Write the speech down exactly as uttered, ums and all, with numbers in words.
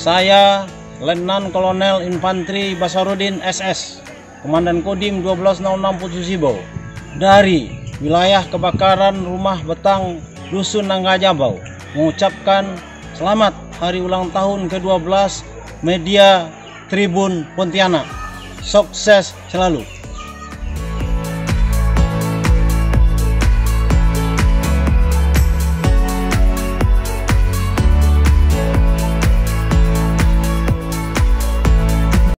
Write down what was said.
Saya Letnan Kolonel Infanteri Basarudin S S, Komandan Kodim satu dua nol enam Putussibau, dari wilayah Kebakaran Rumah Betang Dusun Nanggajabau, mengucapkan selamat hari ulang tahun ke dua belas Media Tribun Pontianak. Sukses selalu.